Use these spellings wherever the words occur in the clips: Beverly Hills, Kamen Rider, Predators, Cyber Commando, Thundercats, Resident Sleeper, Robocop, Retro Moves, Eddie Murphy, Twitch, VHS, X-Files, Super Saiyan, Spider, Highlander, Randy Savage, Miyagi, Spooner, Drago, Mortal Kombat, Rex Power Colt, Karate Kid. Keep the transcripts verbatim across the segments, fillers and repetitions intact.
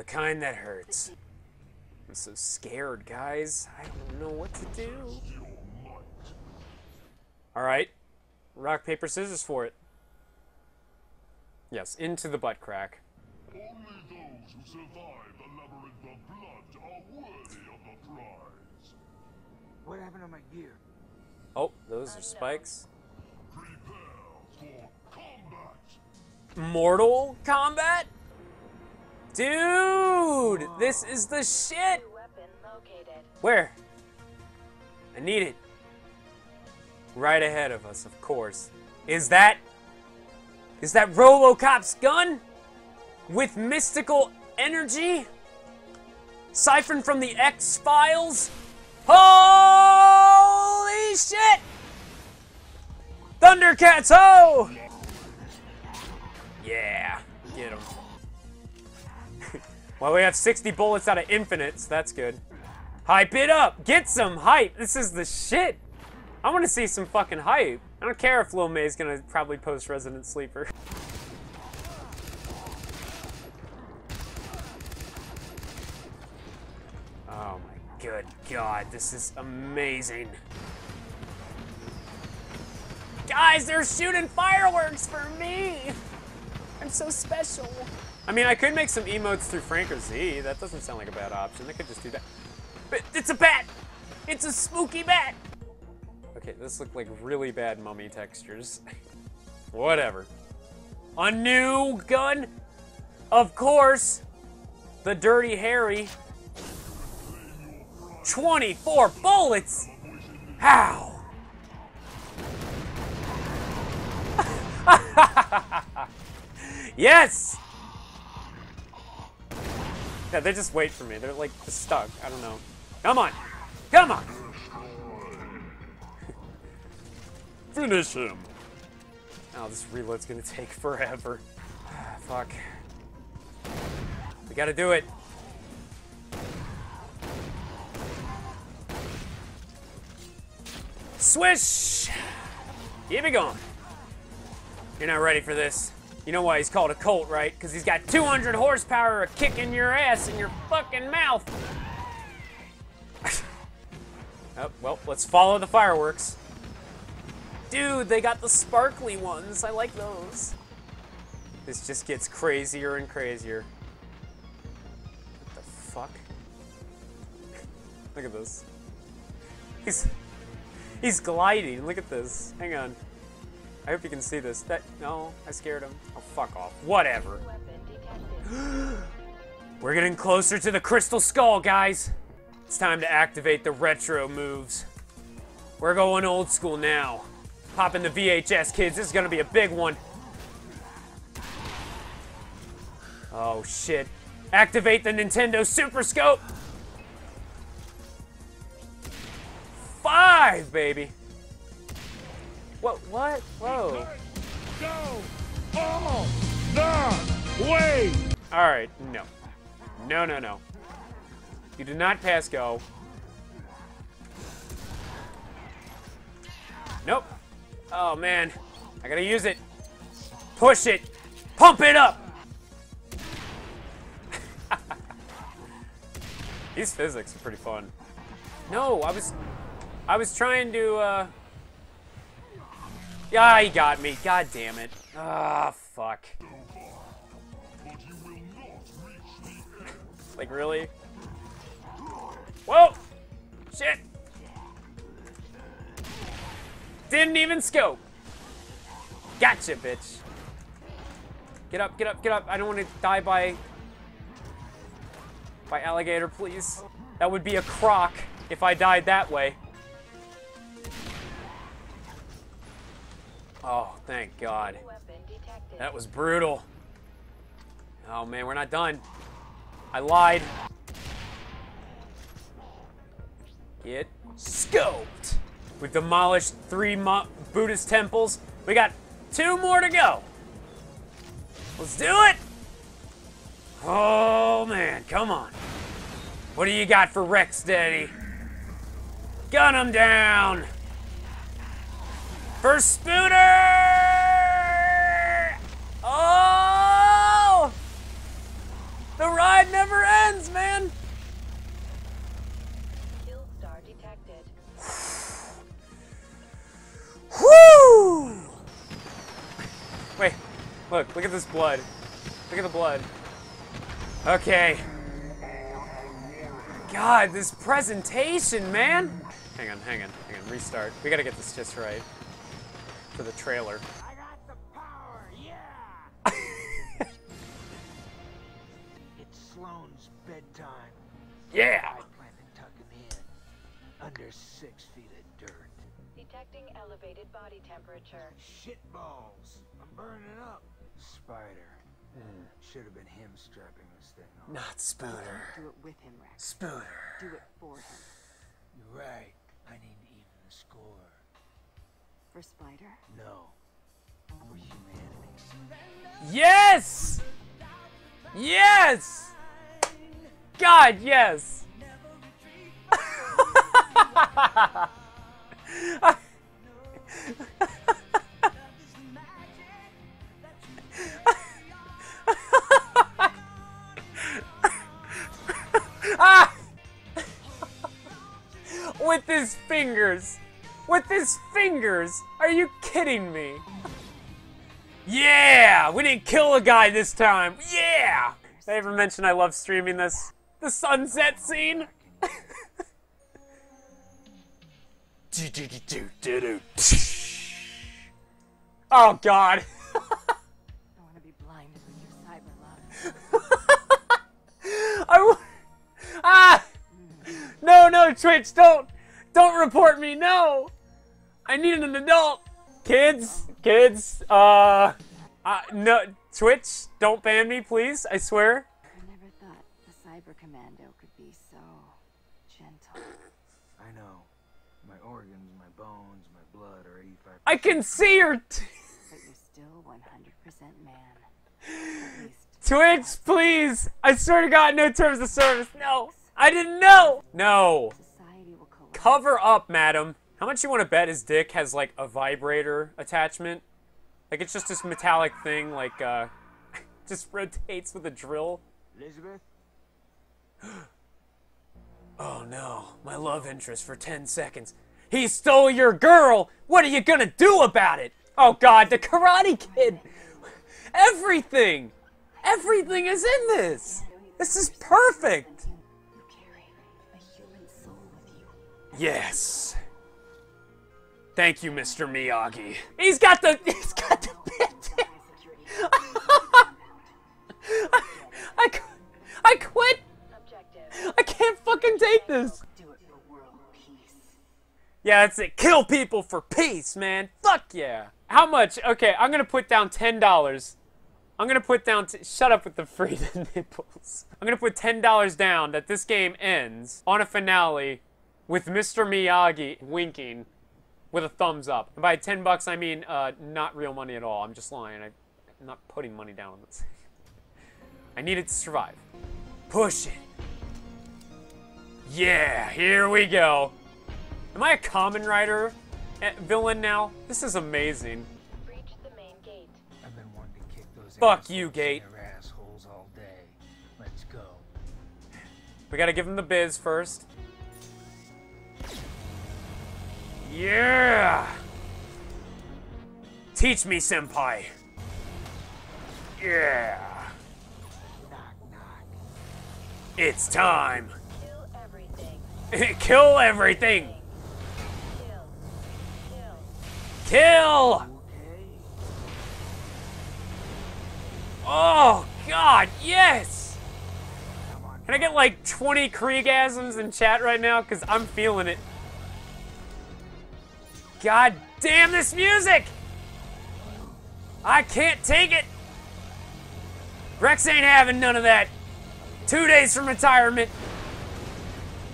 The kind that hurts. I'm so scared, guys. I don't know what to do. Alright. Rock, paper, scissors for it. Yes, into the butt crack. Only those who survive the labyrinth of blood are worthy of the prize. What happened to my gear? Oh, those are spikes. Prepare for combat. Mortal Kombat? Dude, this is the shit! Where? I need it. Right ahead of us, of course. Is that... Is that Robocop's gun? With mystical energy? Siphoned from the X-Files? Holy shit! Thundercats, ho! Yeah, get him. Well, we have sixty bullets out of infinites, so that's good. Hype it up! Get some hype! This is the shit! I want to see some fucking hype. I don't care if Lil May's gonna probably post Resident Sleeper. Oh my good god, this is amazing. Guys, they're shooting fireworks for me! I'm so special. I mean, I could make some emotes through Frank or Z. That doesn't sound like a bad option. I could just do that. But it's a bat! It's a spooky bat! Okay, this looked like really bad mummy textures. Whatever. A new gun? Of course! The Dirty Harry. twenty-four bullets! How? Yes! Yeah, they just wait for me. They're like just stuck. I don't know. Come on! Come on! Finish him! Oh, this reload's gonna take forever. Fuck. We gotta do it. Swish! Keep it going. You're not ready for this. You know why he's called a Colt, right? Because he's got two hundred horsepower of kicking your ass in your fucking mouth. Oh, well, let's follow the fireworks. Dude, they got the sparkly ones. I like those. This just gets crazier and crazier. What the fuck? Look at this. He's, he's gliding. Look at this. Hang on. I hope you can see this. That no, I scared him. Oh, fuck off. Whatever. We're getting closer to the Crystal Skull, guys. It's time to activate the retro moves. We're going old school now. Pop in the V H S, kids. This is gonna be a big one. Oh, shit. Activate the Nintendo Super Scope. Five, baby. What? What? Whoa. Go all the way! Alright, no. No, no, no. You do not pass go. Nope. Oh, man. I gotta use it. Push it. Pump it up! These physics are pretty fun. No, I was... I was trying to, uh... Yeah, he got me. God damn it. Ah, oh, fuck. Like, really? Whoa! Shit! Didn't even scope. Gotcha, bitch. Get up, get up, get up. I don't want to die by... by alligator, please. That would be a croc if I died that way. Oh, thank God. That was brutal. Oh, man, we're not done. I lied. Get scoped. We've demolished three Mo Buddhist temples. We got two more to go. Let's do it. Oh, man, come on. What do you got for Rex, Daddy? Gun him down. For Spooner! Oh! The ride It never ends, man! Kill star detected. Whoo! Wait, look, look at this blood. Look at the blood. Okay. God, this presentation, man! Hang on, hang on, hang on, restart. We gotta get this just right for the trailer. I got the power, yeah! It's Sloane's bedtime. Yeah! I plan to tuck him in under six feet of dirt. Detecting elevated body temperature. Shit balls! I'm burning up. Spider. Mm. Should have been him strapping this thing on. Not Spooner. Do it with him, Rex. Spooner. Do it for him. You're right. I need to even the score. For Spider? No. For humanity. Yes! Yes! God, yes! Ah! With his fingers! With his fingers! Are you kidding me? Yeah! We didn't kill a guy this time! Yeah! Did I ever mention I love streaming this? The sunset scene? Oh god! I wanna be blinded with your cyber love. I w Ah! No, no, Twitch, don't! Don't report me, no! I need an adult! Kids, kids, uh... uh no, Twitch, don't ban me, please, I swear. I never thought the Cyber Commando could be so... gentle. I know. My organs, my bones, my blood are eighty-five percent. I can see your t- But you're still one hundred percent man. Twitch, please! I swear to God, no terms of service. No, I didn't know. No. Cover up, madam. How much you want to bet his dick has like a vibrator attachment? Like it's just this metallic thing, like uh, just rotates with a drill. Elizabeth. Oh no, my love interest for ten seconds. He stole your girl. What are you gonna do about it? Oh God, the Karate Kid. Everything. Everything is in this! This is perfect! Yes. Thank you, Mister Miyagi. He's got the he's got the bit. I, I, I quit! I can't fucking take this! Yeah, that's it. Kill people for peace, man! Fuck yeah! How much? Okay, I'm gonna put down ten dollars. I'm gonna put down, t shut up with the free nipples. I'm gonna put ten dollars down that this game ends on a finale with Mister Miyagi winking with a thumbs up. And by ten bucks, I mean uh, not real money at all. I'm just lying, I, I'm not putting money down on this. I need it to survive. Push it. Yeah, here we go. Am I a Kamen Rider villain now? This is amazing. Fuck you, Gate. Assholes all day. Let's go. We gotta give him the biz first. Yeah! Teach me, senpai. Yeah! Knock, knock. It's time. Kill everything. Kill everything. Kill. Kill. Kill. Oh, God, yes! Can I get like twenty Kriegasms in chat right now? Because I'm feeling it. God damn this music! I can't take it! Rex ain't having none of that. Two days from retirement.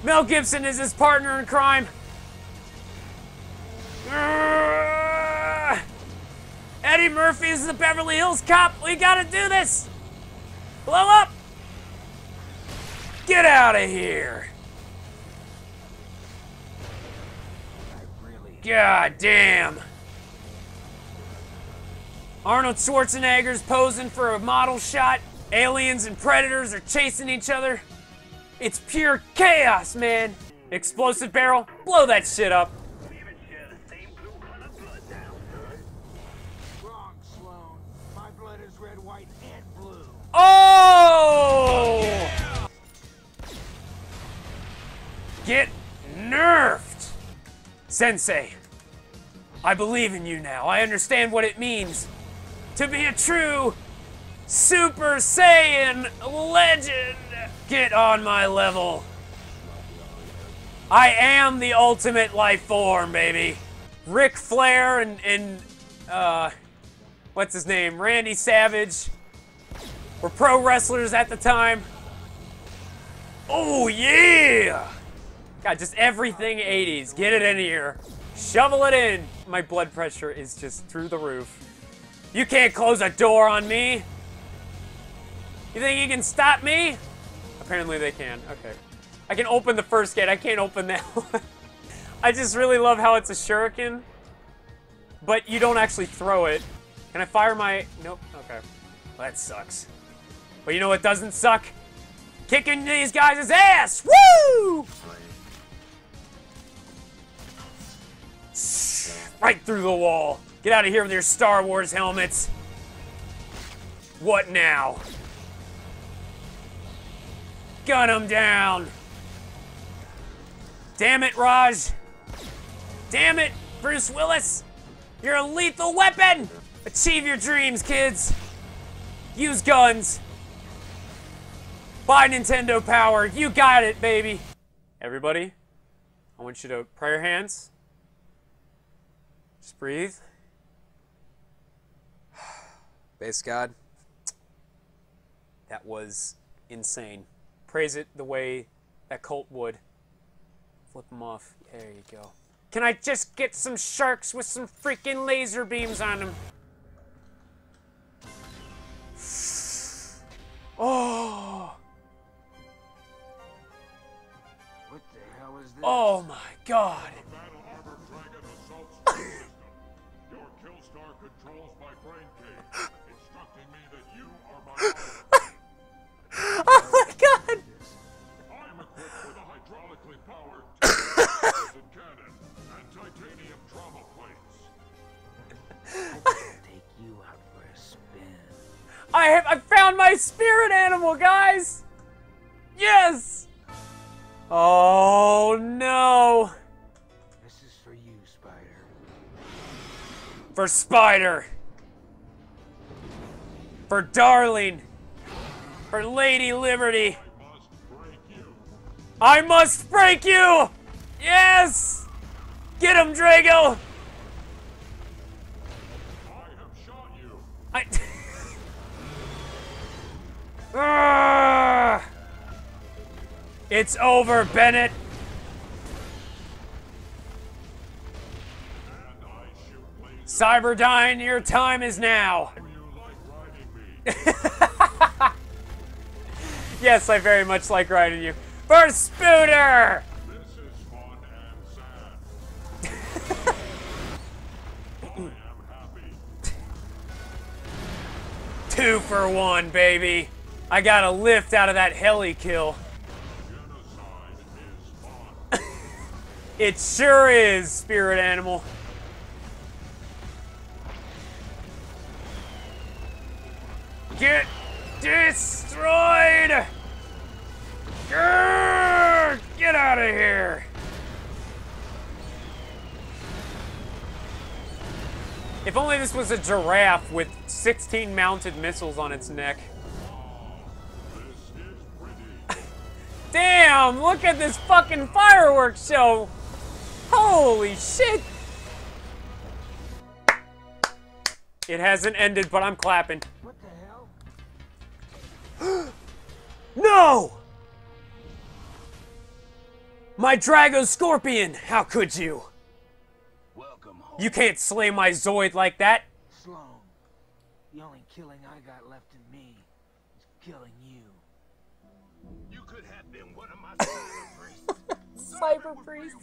Mel Gibson is his partner in crime. Urgh. Eddie Murphy is the Beverly Hills cop. We gotta do this. Blow up. Get out of here. God damn. Arnold Schwarzenegger's posing for a model shot. Aliens and Predators are chasing each other. It's pure chaos, man. Explosive barrel, blow that shit up. We even share the same blue color blood now, son. Wrong, Sloane. My blood is red, white, and blue. Oh! Yeah. Get nerfed. Sensei, I believe in you now. I understand what it means to be a true Super Saiyan legend. Get on my level. I am the ultimate life form, baby. Ric Flair and, and uh, what's his name? Randy Savage were pro wrestlers at the time. Oh, yeah. God, just everything eighties. Get it in here. Shovel it in. My blood pressure is just through the roof. You can't close a door on me. You think you can stop me? Apparently they can, okay. I can open the first gate, I can't open that one. I just really love how it's a shuriken, but you don't actually throw it. Can I fire my, nope, okay. Well, that sucks. But you know what doesn't suck? Kicking these guys' ass, woo! Right through the wall. Get out of here with your Star Wars helmets. What now? Gun him down. Damn it, Raj. Damn it, Bruce Willis. You're a lethal weapon. Achieve your dreams, kids. Use guns. Buy Nintendo Power. You got it, baby. Everybody, I want you to pray your hands. Just breathe. Base God. That was insane. Praise it the way that Colt would. Flip them off. There you go. Can I just get some sharks with some freaking laser beams on them? Oh! What the hell is this? Oh my God! Your kill star controls my brain cage, instructing me that you are my. Oh my God! I'm equipped with a hydraulically powered two thousand cannon and titanium trauma plates. I can take you out for a spin. I have I found my spirit animal, guys! Yes! Oh no! This is for you, Spider. For Spider! For darling! For Lady Liberty. I must break you. I must break you! Yes! Get him, Drago! I have shot you. I... ah! It's over, Bennett. And I shoot Cyberdyne, your time is now. Do you like riding me? Yes, I very much like riding you. For Spooner! This is fun and sad. I am happy. Two for one, baby. I got a lift out of that heli kill. Genocide is fun. It sure is, spirit animal. Get destroyed! Grrr, get out of here! If only this was a giraffe with sixteen mounted missiles on its neck. Damn, look at this fucking fireworks show! Holy shit! It hasn't ended, but I'm clapping. No! My Drago Scorpion, how could you? Welcome home. You can't slay my Zoid like that. Sloane, the only killing I got left in me is killing you. You could have been one of my cyber priests. Cyber priests.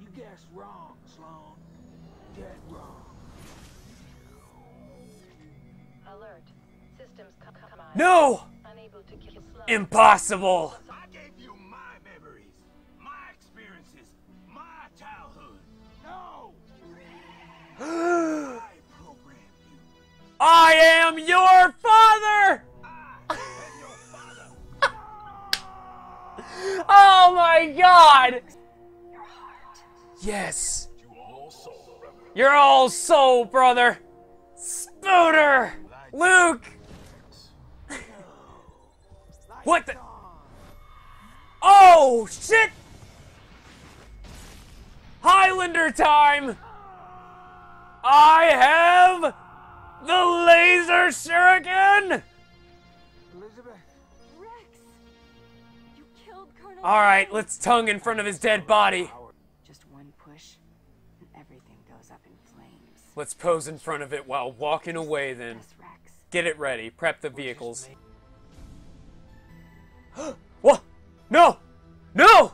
You guessed wrong, Sloane. Dead wrong. Alert. systems compromised. No! Unable to kill Sloane. Impossible! I gave you my memories, my experiences, my childhood. No! I programmed you. I am your father! I am your father. Oh my god! Your heart. Yes. You're all soul, brother. Spooner! Luke! What the? Oh, shit! Highlander time! I have the laser shuriken! Elizabeth. Rex, you killed Colonel. All right, let's tongue in front of his dead body. Let's pose in front of it while walking away then. Get it ready. Prep the vehicles. What? No! No!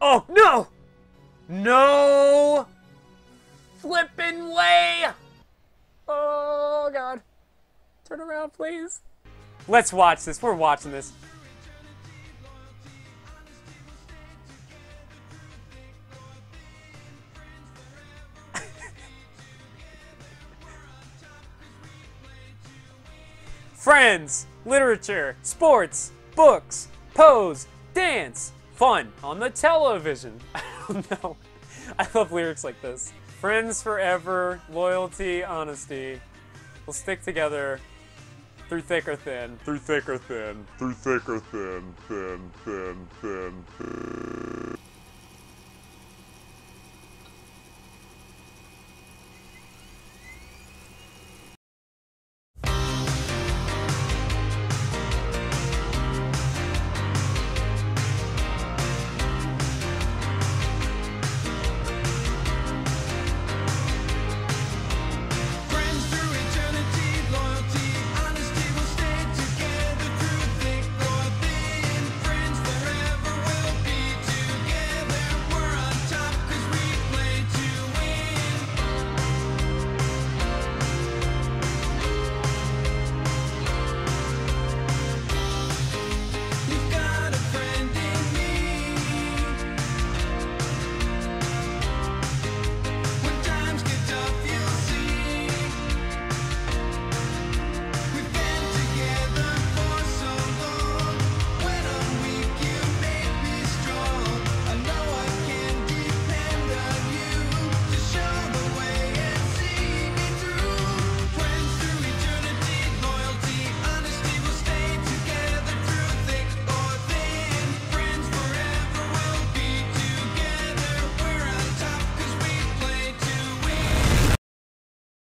Oh, no! No! Flippin' way! Oh, God. Turn around, please. Let's watch this. We're watching this. Friends, literature, sports, books, pose, dance, fun on the television. I don't know. I love lyrics like this. Friends forever, loyalty, honesty. We'll stick together through thick or thin. Through thick or thin. Through thick or thin. Thin, thin, thin, thin.